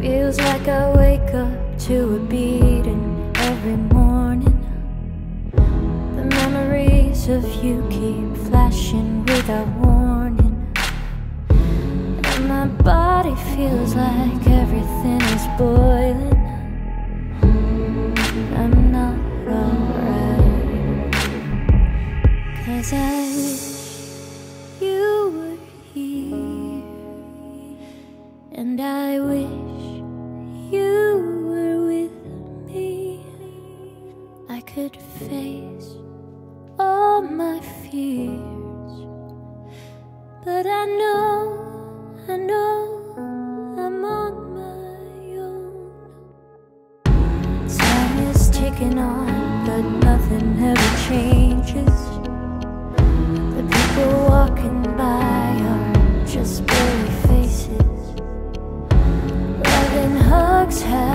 Feels like I wake up to a beating every morning. The memories of you keep flashing without warning, and my body feels like everything is boiling. I'm not alright, 'cause I wish you were here, and I wish you were with me. I could face all my fears, but I know I'm on my own. Time is ticking on, but nothing ever changes. The people walking by are just barely faces. Hugs